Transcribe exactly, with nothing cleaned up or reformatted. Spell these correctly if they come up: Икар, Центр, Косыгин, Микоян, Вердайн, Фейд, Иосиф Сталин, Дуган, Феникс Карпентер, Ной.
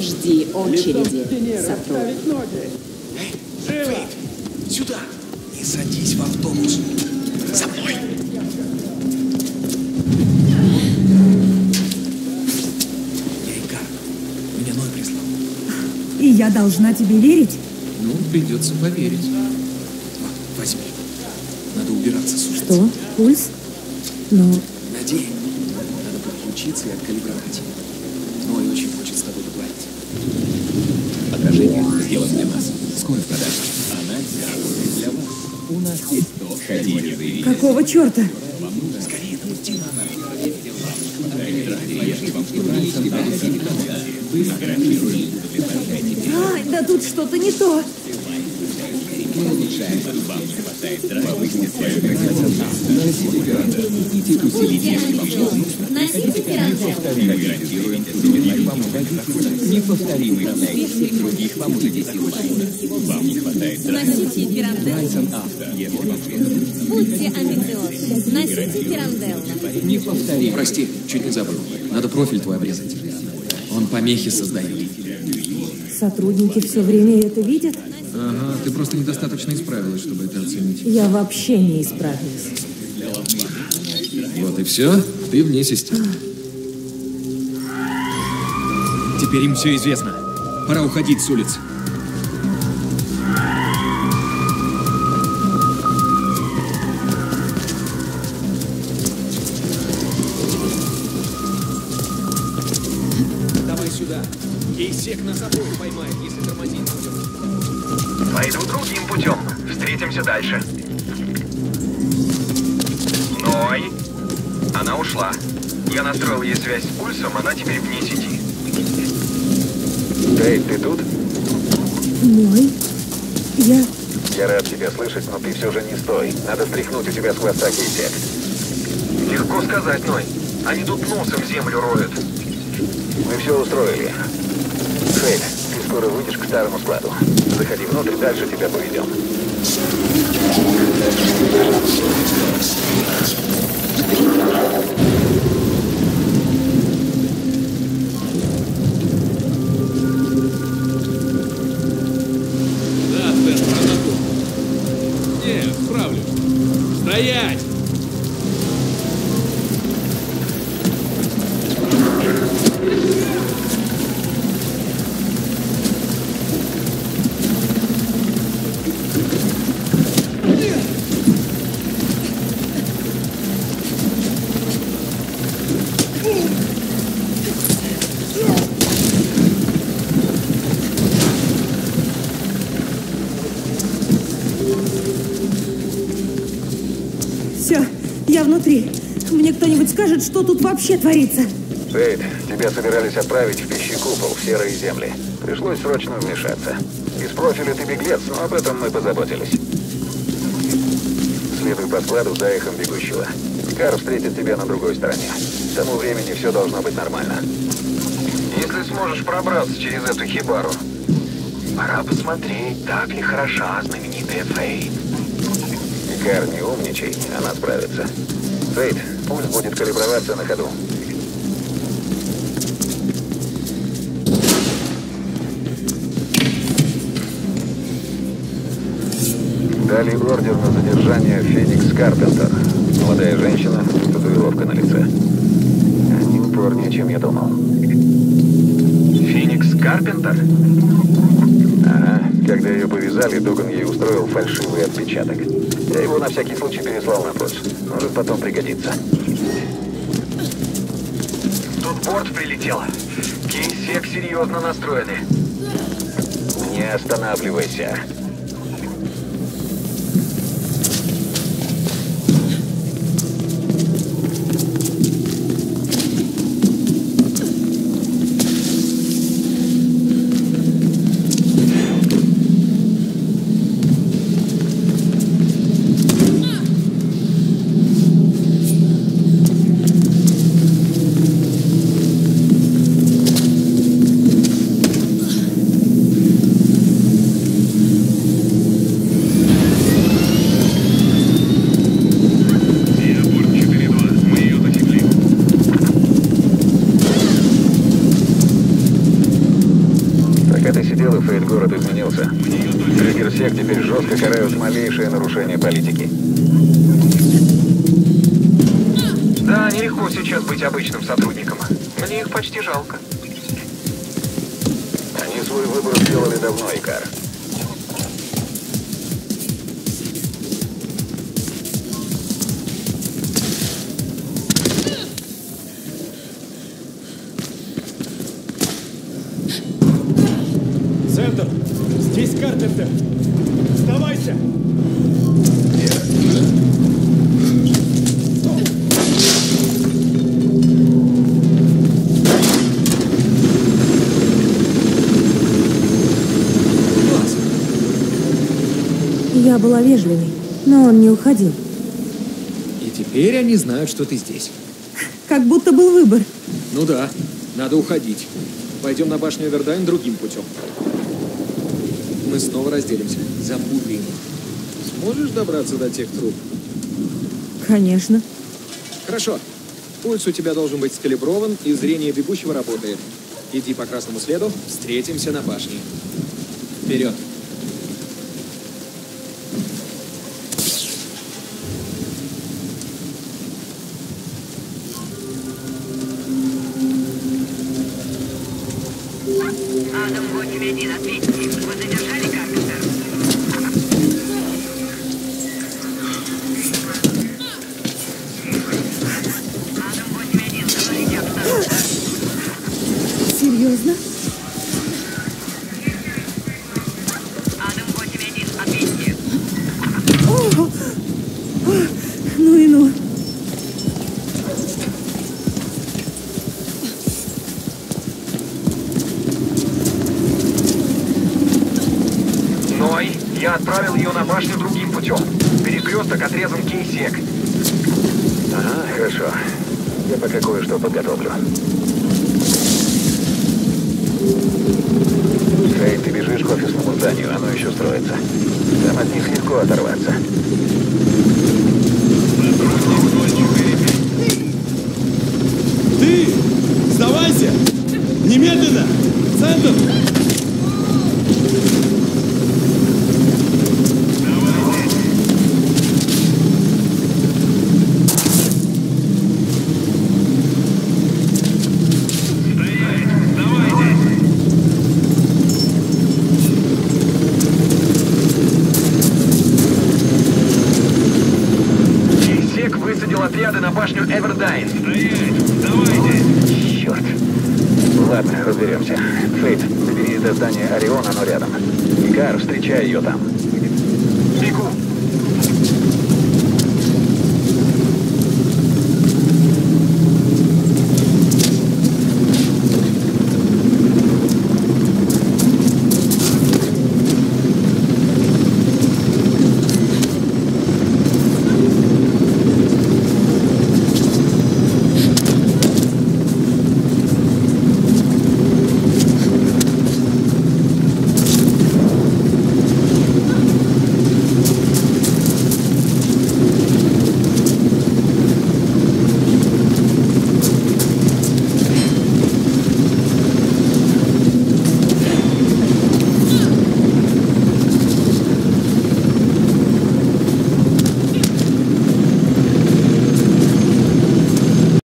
Жди очереди, сотрудник. Фейд, сюда! И садись в автобус. За мной! Я Икар. Меня Ной прислал. И я должна тебе верить? Ну, придется поверить. А, возьми. Надо убираться с улицы. Что? Пульс? Но... Надеюсь, надо подключиться и откалибровать. Ной очень хочет с тобой поговорить. Отражение сделано для нас. Скоро в продаже. Она дорогая для вас. У нас есть то, хотите. Какого черта? Скорее, пусти на Ай, да тут что-то не то. Неповторимый всех других вам уже десять. Вам не хватает драйв. Будьте амбициозны. Носите пиранделло. Неповторимый. Прости, чуть не забыл. Надо профиль твой обрезать. Он помехи создает. Сотрудники все время это видят? Ага, ты просто недостаточно исправилась, чтобы это оценить. Я вообще не исправилась. Вот и все, ты вне системы. Теперь им все известно. Пора уходить с улиц. Давай сюда. Ей всех нас обоих поймает, если тормозить будем. Пойду другим путем. Встретимся дальше. Ной. Она ушла. Я настроил ей связь с пульсом, она теперь вне сети. Фейд, ты тут? Ной? Я... Я рад тебя слышать, но ты все же не стой. Надо стряхнуть у тебя с хвоста кейсет. Легко сказать, Ной. Они тут носом землю роют. Мы все устроили. Фейд, ты скоро выйдешь к старому складу. Заходи внутрь, дальше тебя поведем. Стоять! Мне кто-нибудь скажет, что тут вообще творится? Фейд, тебя собирались отправить в пищий купол, в серые земли. Пришлось срочно вмешаться. Из профиля ты беглец, но об этом мы позаботились. Следуй по складу за эхом бегущего. Икар встретит тебя на другой стороне. К тому времени все должно быть нормально. Если сможешь пробраться через эту хибару. Пора посмотреть, так ли хороша знаменитая Фейд. Икар, не умничай, она справится. Фейд, пульс будет калиброваться на ходу. Дали ордер на задержание Феникс Карпентер. Молодая женщина, татуировка на лице. Они упорнее, чем я думал. Феникс Карпентер? Ага, когда ее повязали, Дуган ей устроил фальшивый отпечаток. Я его на всякий случай переслал на пульс. Может, потом пригодится. Тут борт прилетел. Кейсек серьезно настроены. Не останавливайся. пределы Фейд-город изменился. Триггер всех теперь жестко карают малейшее нарушение политики. Да, нелегко сейчас быть обычным сотрудником. Мне их почти жалко. Они свой выбор сделали давно, Икар. Центр! Здесь Карпентер! Сдавайся! Я была вежливой, но он не уходил. И теперь они знают, что ты здесь. Как будто был выбор. Ну да, надо уходить. Пойдем на башню Вердайн другим путем. Мы снова разделимся. Запутаем. Сможешь добраться до тех труб? Конечно. Хорошо. Пульс у тебя должен быть скалиброван, и зрение бегущего работает. Иди по красному следу, встретимся на башне. Вперед. Икар, встречай ее там. Бегу.